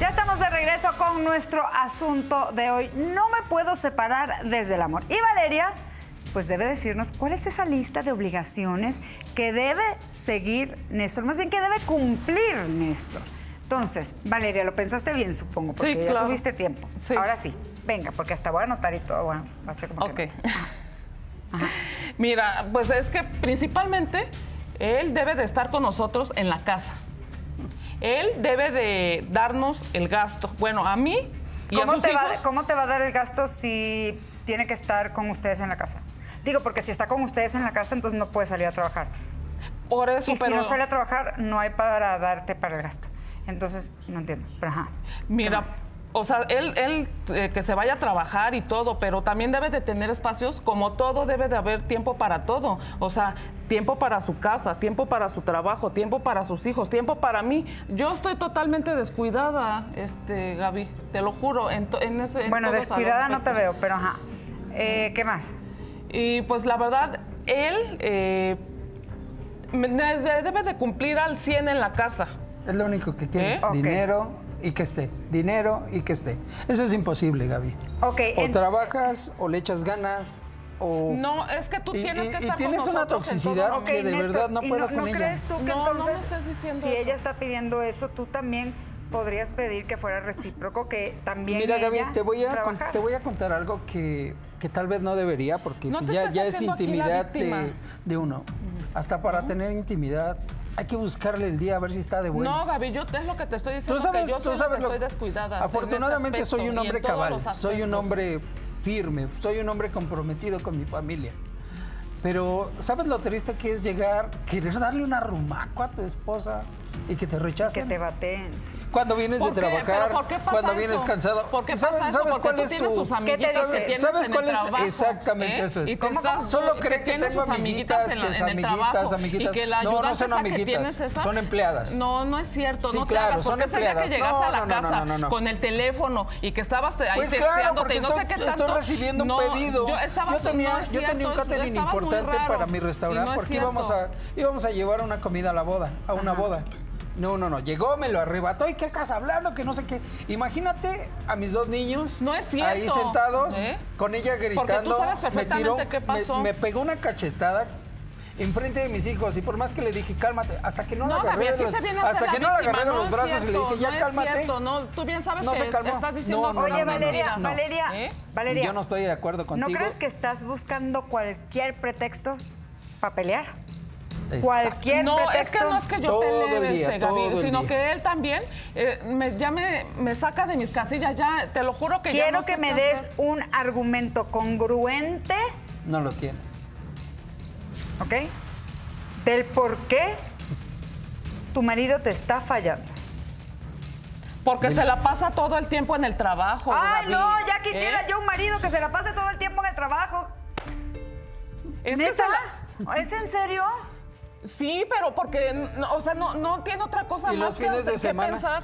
Ya estamos de regreso con nuestro asunto de hoy. No me puedo separar desde el amor. Y Valeria, pues debe decirnos cuál es esa lista de obligaciones que debe seguir Néstor, más bien que debe cumplir Néstor. Entonces, Valeria, lo pensaste bien, supongo, porque sí, claro, ya tuviste tiempo. Sí. Ahora sí, venga, porque hasta voy a anotar y todo, bueno, va a ser como okay, que... Ajá. Mira, pues es que principalmente él debe de estar con nosotros en la casa. Él debe de darnos el gasto. Bueno, a mí y a sus hijos. ¿Cómo te va a dar el gasto si tiene que estar con ustedes en la casa? Digo, porque si está con ustedes en la casa, entonces no puede salir a trabajar. Por eso, y pero... si no sale a trabajar, no hay para darte para el gasto. Entonces, no entiendo. Pero, ajá. Mira, o sea, él que se vaya a trabajar y todo, pero también debe de tener espacios, como todo, debe de haber tiempo para todo. O sea, tiempo para su casa, tiempo para su trabajo, tiempo para sus hijos, tiempo para mí. Yo estoy totalmente descuidada, Gaby, te lo juro. Bueno, descuidada no te veo, pero ajá. ¿Qué más? Y pues la verdad, él debe de cumplir al 100 en la casa. Es lo único que quiere, dinero y que esté, dinero y que esté. Eso es imposible, Gaby. Okay, o trabajas, o le echas ganas, o... No, es que tú tienes que estar con tienes una toxicidad que de Néstor, verdad no puedo con ella. ¿No crees tú que entonces, no me estás diciendo si eso, ella está pidiendo eso, tú también podrías pedir que fuera recíproco, que también mira, Gaby, te voy a contar algo que tal vez no debería, porque no ya es intimidad de uno. Hasta para tener intimidad... Hay que buscarle el día a ver si está de bueno. No, Gaby, yo es lo que te estoy diciendo. Tú sabes, que yo soy, estoy descuidada. Afortunadamente aspecto, soy un hombre cabal, soy un hombre firme, soy un hombre comprometido con mi familia. Pero, ¿sabes lo triste que es llegar, querer darle un arrumaco a tu esposa y que te rechacen? Que te baten. Sí. Cuando vienes de trabajar, cuando vienes cansado. ¿Por qué pasa eso? Porque tú tienes tus amiguitas que tienes en el trabajo. Exactamente eso es. Solo cree que tengo amiguitas, que es amiguitas. Y que la ayudante son amiguitas, son empleadas. No, no es cierto, no te hagas. Porque ese día que llegaste a la casa con el teléfono y que estabas ahí testeándote y no sé qué tanto. Estoy recibiendo un pedido. Yo tenía un catering importante para mi restaurante porque íbamos a llevar una comida a la boda, a una boda. No. Llegó, me lo arrebató. ¿Y qué estás hablando? Que no sé qué. Imagínate a mis dos niños ahí sentados, con ella gritando. Porque tú sabes perfectamente qué pasó. Me pegó una cachetada enfrente de mis hijos. Y por más que le dije, cálmate, hasta que no la agarré de los brazos y le dije, ya cálmate. Es cierto, no, tú bien sabes que estás diciendo... Oye, Valeria. Yo no estoy de acuerdo contigo. ¿No crees que estás buscando cualquier pretexto para pelear? Exacto. Cualquier pretexto. Es que no es que yo pelee, Gaby, sino que él también ya me saca de mis casillas, ya te lo juro que quiero que me des un argumento congruente. No lo tiene. ¿Ok? Del por qué tu marido te está fallando. Porque se la pasa todo el tiempo en el trabajo. ¡Ay, no! Ya quisiera yo un marido que se la pase todo el tiempo en el trabajo. ¿Es que ¿Es en serio? Sí, pero porque, o sea, no tiene otra cosa más que pensar.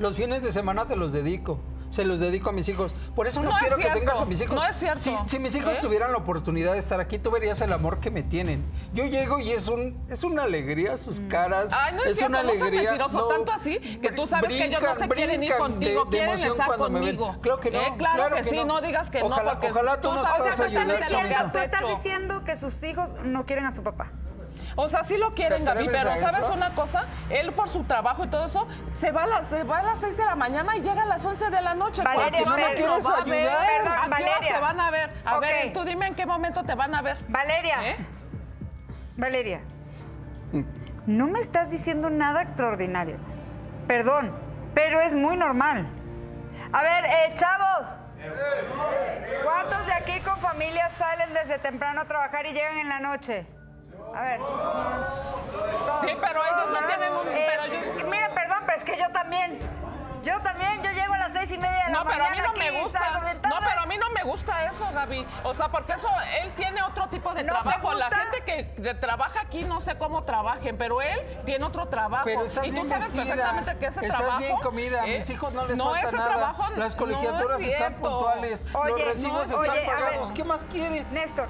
Los fines de semana te los dedico. Se los dedico a mis hijos. Por eso no quiero que tengas a mis hijos. No es cierto. Si mis hijos tuvieran la oportunidad de estar aquí, tú verías el amor que me tienen. Yo llego y es una alegría sus caras. Ay, no es cierto, una alegría. No seas mentiroso, tanto así que tú sabes que ellos no se quieren ir contigo, quieren estar conmigo. Claro que no. Claro que sí, no digas que no, porque tú sabes que tú estás diciendo que sus hijos no quieren a su papá. O sea, sí lo quieren, Gaby, pero ¿sabes una cosa? Él por su trabajo y todo eso, se va a las 6 de la mañana y llega a las 11 de la noche. Valeria, no me quieres ayudar. Perdón, Valeria. Se van a ver. A ver, tú dime en qué momento te van a ver. Valeria. Valeria, no me estás diciendo nada extraordinario. Perdón, pero es muy normal. A ver, chavos. ¿Cuántos de aquí con familia salen desde temprano a trabajar y llegan en la noche? A ver. Sí, pero ellos no tienen un... Mira, perdón, pero es que yo también. Yo llego a las 6:30 de la mañana. Pero a mí no me gusta. No, pero a mí no me gusta eso, Gaby. O sea, porque eso, él tiene otro tipo de trabajo. La gente que trabaja aquí, no sé cómo trabajen, pero él tiene otro trabajo. Pero estás bien vestida. Y tú sabes perfectamente que ese trabajo... Estás bien comida, a mis hijos no les falta nada. Trabajo, las colegiaturas están puntuales. Los recibos están pagados. ¿Qué más quieres? Néstor.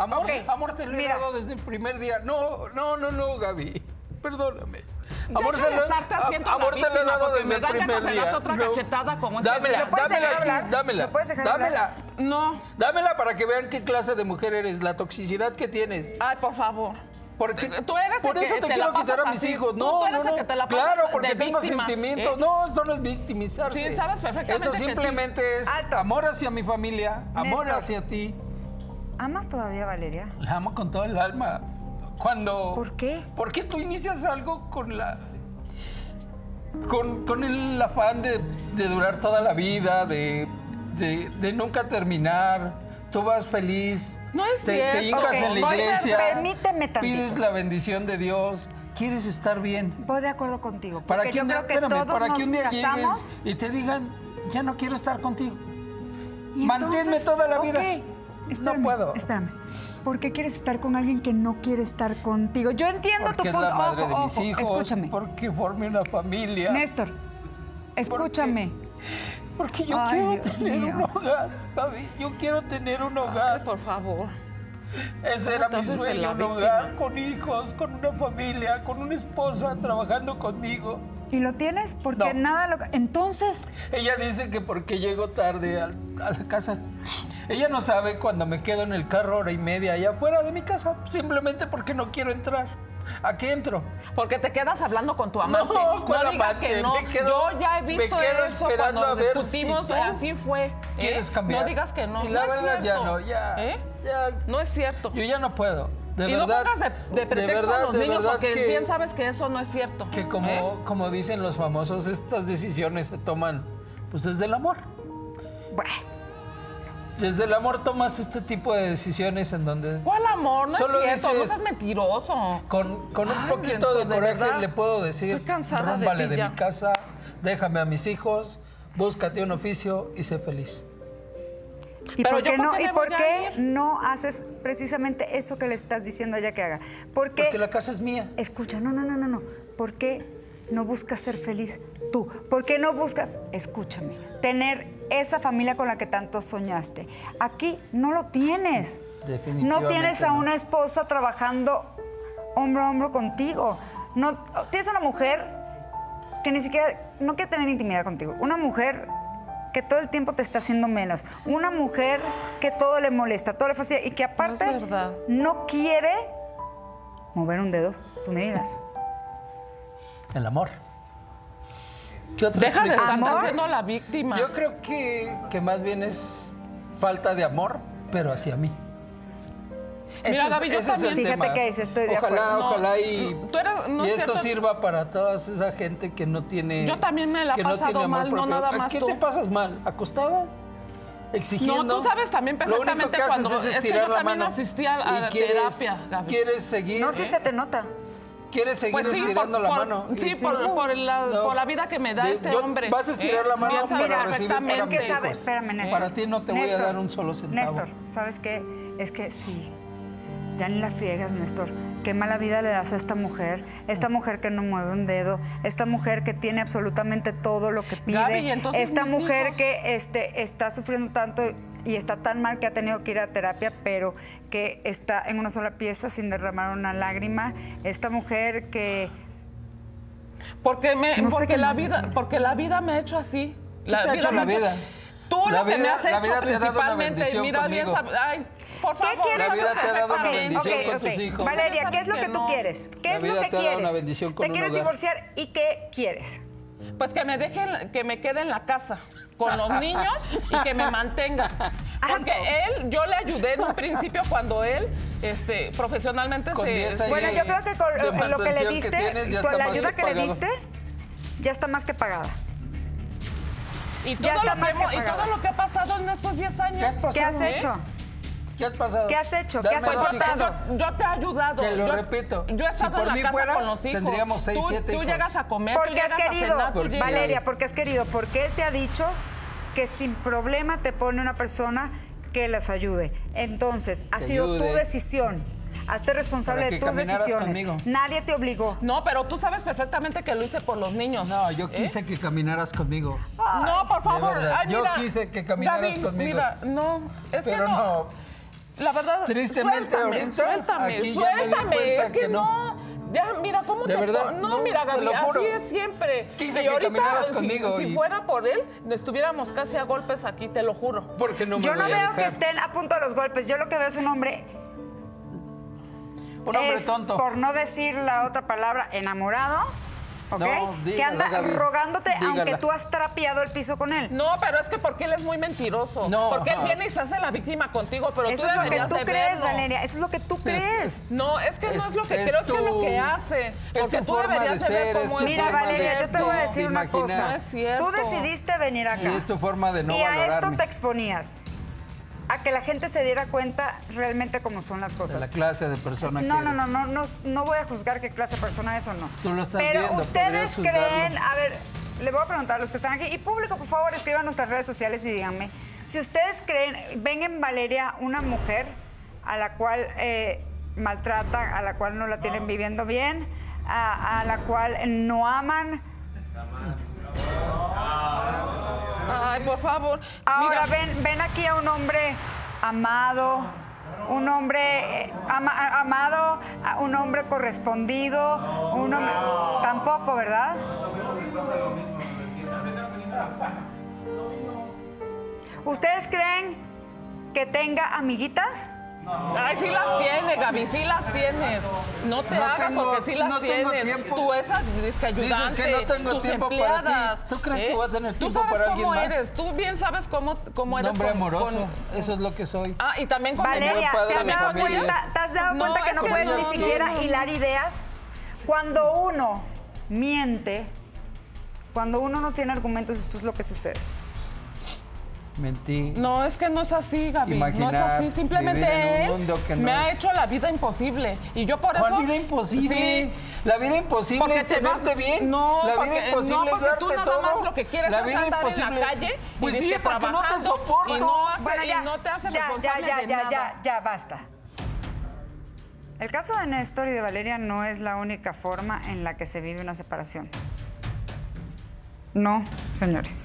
Amor, amor te lo he dado desde el primer día. No, Gaby. Perdóname. Amor, deja de estarte haciendo amor, una víctima, dado porque me dan a dar otra cachetada como esta. Dámela. No. Dámela para que vean qué clase de mujer eres, la toxicidad que tienes. Ay, por favor. Porque tú eres por el eso que te quiero quitar a mis hijos. No, no. Claro, porque tengo sentimientos. No, eso no es victimizarse. Sí, sabes perfectamente. Eso simplemente que sí. Es alto. Amor hacia mi familia, amor Néstor, hacia ti. ¿Amas todavía, Valeria? La amo con todo el alma. Cuando... ¿Por qué? Porque tú inicias algo con la... Con el afán de durar toda la vida, de nunca terminar. Tú vas feliz, no es te hincas okay. En la iglesia, permíteme tantito. Pides la bendición de Dios, quieres estar bien. Voy de acuerdo contigo. Para que un día, espérame, para que un día llegues y te digan, ya no quiero estar contigo. Manténme toda la vida. Okay. Espérame, no puedo. Espérame. ¿Por qué quieres estar con alguien que no quiere estar contigo? Yo entiendo porque tu punto. Es la madre de mis hijos, escúchame. Porque formé una familia. Néstor, escúchame. Porque yo ay, quiero Dios tener mío. Un hogar, Javi. Yo quiero tener un hogar. Ay, por favor. Ese era mi sueño, un hogar con hijos, con una familia, con una esposa trabajando conmigo. ¿Y lo tienes? Porque no. Nada lo... Entonces... Ella dice que porque llego tarde a la casa. Ella no sabe cuando me quedo en el carro hora y media allá afuera de mi casa. Simplemente porque no quiero entrar. Aquí entro. Porque te quedas hablando con tu amante. No, no digas amante? Que no. Quedo, yo ya he visto me quedo eso esperando cuando a ver discutimos. Si así fue. ¿Quieres cambiar? No digas que no. Y la no verdad ya no. Ya, ya. No es cierto. Yo ya no puedo. De y verdad, no pongas de pretexto verdad, a los niños porque que, bien sabes que eso no es cierto. Que como dicen los famosos, estas decisiones se toman pues desde el amor. Bueno. Desde el amor tomas este tipo de decisiones en donde... ¿Cuál amor? No solo es cierto, dices, no seas mentiroso. Con un poquito de coraje le puedo decir... Estoy cansada de mi casa, déjame a mis hijos, búscate un oficio y sé feliz. ¿Y pero por qué no haces precisamente eso que le estás diciendo a ella que haga? Porque la casa es mía. Escucha, no. ¿Por qué no buscas ser feliz tú? ¿Por qué no buscas, escúchame, tener... esa familia con la que tanto soñaste? Aquí no lo tienes. Definitivamente no tienes a una esposa trabajando hombro a hombro contigo. No, tienes una mujer que ni siquiera... no quiere tener intimidad contigo. Una mujer que todo el tiempo te está haciendo menos. Una mujer que todo le molesta, todo le fastidia. Y que aparte no quiere mover un dedo. Tú me dirás. El amor. Deja de estar haciendo la víctima. Yo creo que más bien es falta de amor, pero hacia mí. Mira, David, yo también. Fíjate que dice, estoy de acuerdo. Ojalá y esto sirva para toda esa gente que no tiene... Yo también me la he pasado mal, no nada más tú. ¿A qué te pasas mal? ¿Acostada? Exigiendo. No, tú sabes también perfectamente cuando... Es que yo también asistí a terapia, David. ¿Quieres seguir? No, sí se te nota. ¿Quieres seguir estirando la mano? Sí, por la vida que me da este hombre. Vas a estirar la mano para recibir para mis hijos. Para ti no te voy a dar un solo centavo. Néstor, ¿sabes qué? Es que sí, ya ni la friegas, Néstor. Qué mala vida le das a esta mujer que no mueve un dedo, esta mujer que tiene absolutamente todo lo que pide, Gaby, esta mujer que está sufriendo tanto... y está tan mal que ha tenido que ir a terapia, pero que está en una sola pieza sin derramar una lágrima. Esta mujer que... Porque la vida me ha hecho así. La vida me ha hecho... Tú lo que me has hecho principalmente. Y mira bien... Ay, por favor. ¿Qué quieres? La vida te ha dado una bendición con tus hijos. Valeria, ¿qué es lo que tú quieres? ¿Qué es lo que quieres? ¿Te quieres divorciar y qué quieres? Pues que me dejen, que me quede en la casa con los niños y que me mantenga. Porque él, yo le ayudé en un principio cuando él profesionalmente se... Bueno, yo creo que con lo que le diste, con la ayuda que le diste, ya está más que pagada. Y todo lo que ha pasado en estos 10 años... ¿Qué has hecho? ¿Qué has pasado? ¿Qué has hecho? ¿Qué has hecho? Yo te he ayudado. Te lo repito. Yo he estado en la casa con los hijos. Tendríamos 6, 7 hijos. Tú llegas a comer, tú llegas a cenar. Valeria, porque has querido. Porque él te ha dicho que sin problema te pone una persona que los ayude. Entonces, ha sido tu decisión. Hazte responsable de tus decisiones. Conmigo. Nadie te obligó. No, pero tú sabes perfectamente que lo hice por los niños. No, yo quise que caminaras conmigo. Ay, no, por favor. Ay, mira, yo quise que caminaras conmigo. Mira, no, es pero que no. La verdad, tristemente, suéltame, ahorita, suéltame, es que no. Ya, mira, ¿cómo de te verdad, no, mira, Gaby, así es siempre. Quise que caminaras conmigo. Si fuera por él, estuviéramos casi a golpes aquí, te lo juro. Porque no me Yo no voy veo a que estén a punto de los golpes. Yo lo que veo es un hombre... Un hombre tonto. Por no decir la otra palabra, enamorado. ¿Ok? No, dígala, que anda Gaby, rogándote, dígala, aunque tú has trapeado el piso con él. No, pero es que porque él es muy mentiroso. No, porque él viene y se hace la víctima contigo, pero eso tú deberías de verlo. Eso es lo que tú crees, Valeria. Eso es lo que tú crees. No, es que no es lo que creo, es que es lo que hace. Porque tú deberías de ver cómo es. Mira, Valeria, yo te voy a decir una cosa. No es cierto. Tú decidiste venir acá. Y es tu forma de no valorarme. Y a esto te exponías. A que la gente se diera cuenta realmente cómo son las cosas. De la clase de persona no, que no, no, no, no, no voy a juzgar qué clase de persona es o no. Tú lo estás Pero viendo, ustedes creen... A ver, le voy a preguntar a los que están aquí. Y público, por favor, escriban nuestras redes sociales y díganme. Si ustedes creen... Ven en Valeria una mujer a la cual maltratan, a la cual no la tienen viviendo bien, a la cual no aman. Jamás. Ay, por favor. Ahora ven aquí a un hombre amado, un hombre amado, un hombre correspondido, un hombre... Tampoco, ¿verdad? ¿Ustedes creen que tenga amiguitas? Ay, sí las tiene, Gaby, sí las tienes. No te hagas porque sí las tienes. Tú esas ayudantes, que no tengo tus tiempo empleadas. Para ti. ¿Tú crees que voy a tener tiempo para alguien más? Tú sabes cómo eres. Tú bien sabes cómo eres. Un hombre amoroso. Eso es lo que soy. Ah, y también con Valeria, ¿te has dado cuenta que no puedes ni siquiera hilar ideas? Cuando uno miente, cuando uno no tiene argumentos, esto es lo que sucede. Mentí. No, es que no es así, Gaby. Imaginar, no es así. Simplemente él me ha hecho la vida imposible. Y yo por eso... ¿Cuál vida imposible? Sí. La vida imposible porque es tenerte bien. No, la vida imposible es darte todo. No, porque tú nada más lo que quieres es andar en la calle. Pues sí, porque no te soporto. Y no, y no te hace responsable de nada. Ya, basta. El caso de Néstor y de Valeria no es la única forma en la que se vive una separación. No, señores.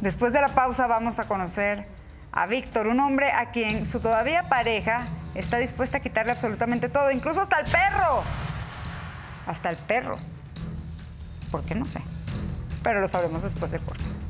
Después de la pausa vamos a conocer a Víctor, un hombre a quien su todavía pareja está dispuesta a quitarle absolutamente todo, incluso hasta el perro. Hasta el perro. ¿Por qué? No sé. Pero lo sabremos después del corte.